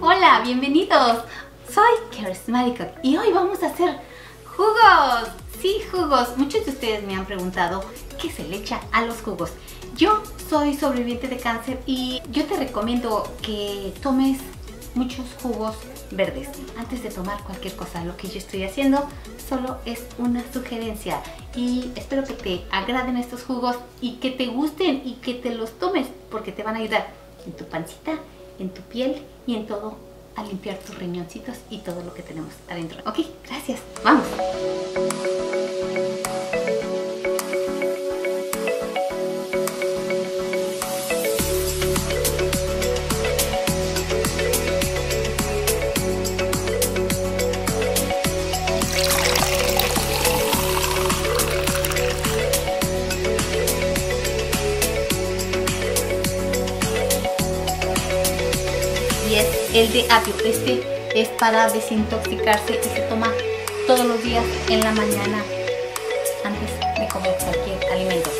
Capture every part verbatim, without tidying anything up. Hola, bienvenidos. Soy Charismatic Cook y hoy vamos a hacer jugos. Sí, jugos. Muchos de ustedes me han preguntado qué se le echa a los jugos. Yo soy sobreviviente de cáncer y yo te recomiendo que tomes muchos jugos verdes antes de tomar cualquier cosa. Lo que yo estoy haciendo solo es una sugerencia y espero que te agraden estos jugos y que te gusten y que te los tomes, porque te van a ayudar en tu pancita, en tu piel y en todo, a limpiar tus riñoncitos y todo lo que tenemos adentro. Ok, gracias, vamos. Y es el de apio. Este es para desintoxicarse y se toma todos los días en la mañana antes de comer cualquier alimento.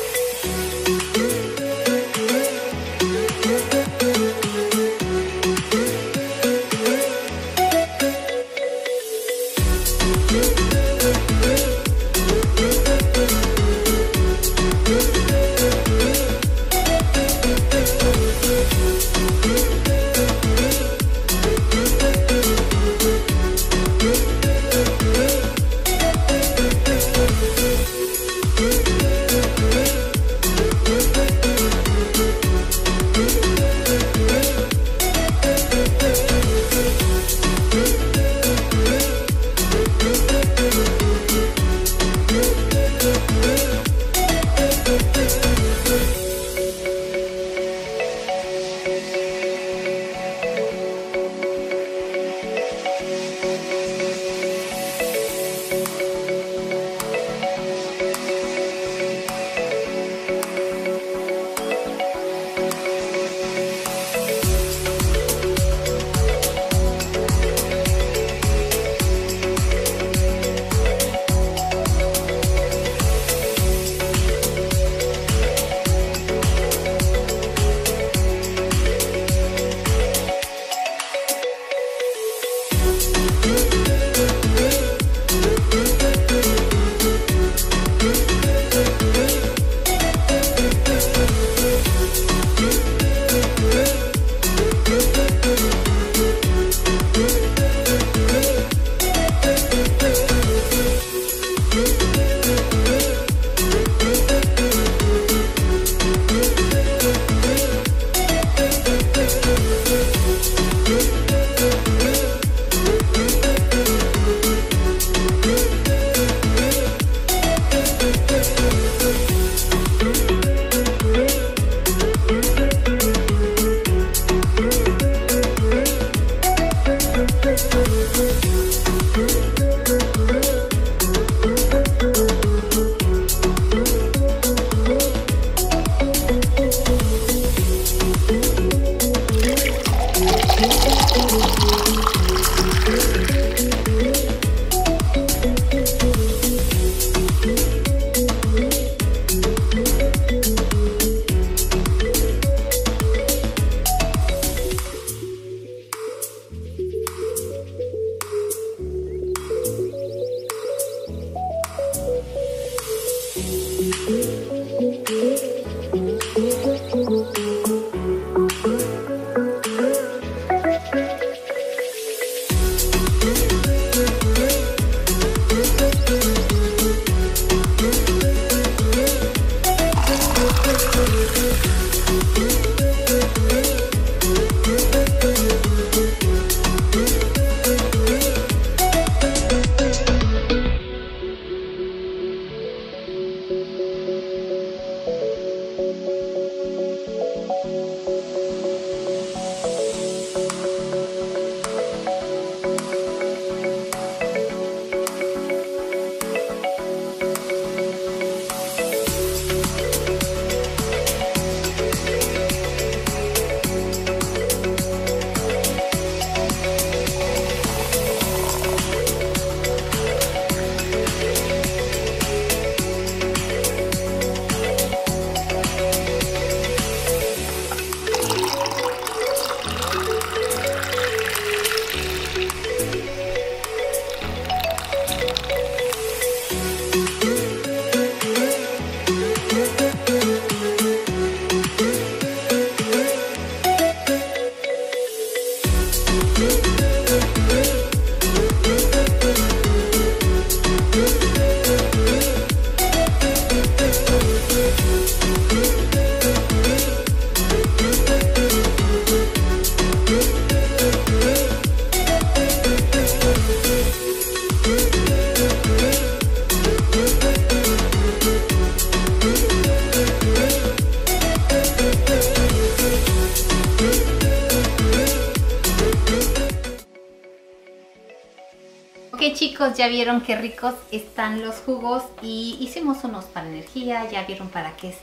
Chicos, ya vieron qué ricos están los jugos y hicimos unos para energía, ya vieron para qué es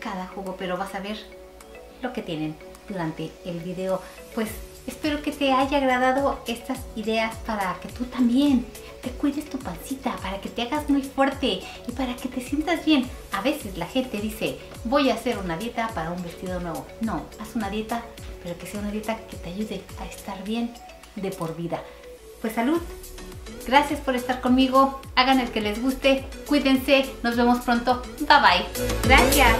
cada jugo, pero vas a ver lo que tienen durante el video. Pues espero que te haya agradado estas ideas para que tú también te cuides tu pancita, para que te hagas muy fuerte y para que te sientas bien. A veces la gente dice, voy a hacer una dieta para un vestido nuevo. No, haz una dieta, pero que sea una dieta que te ayude a estar bien de por vida. Pues salud. Gracias por estar conmigo, hagan el que les guste, cuídense, nos vemos pronto, bye bye. Gracias.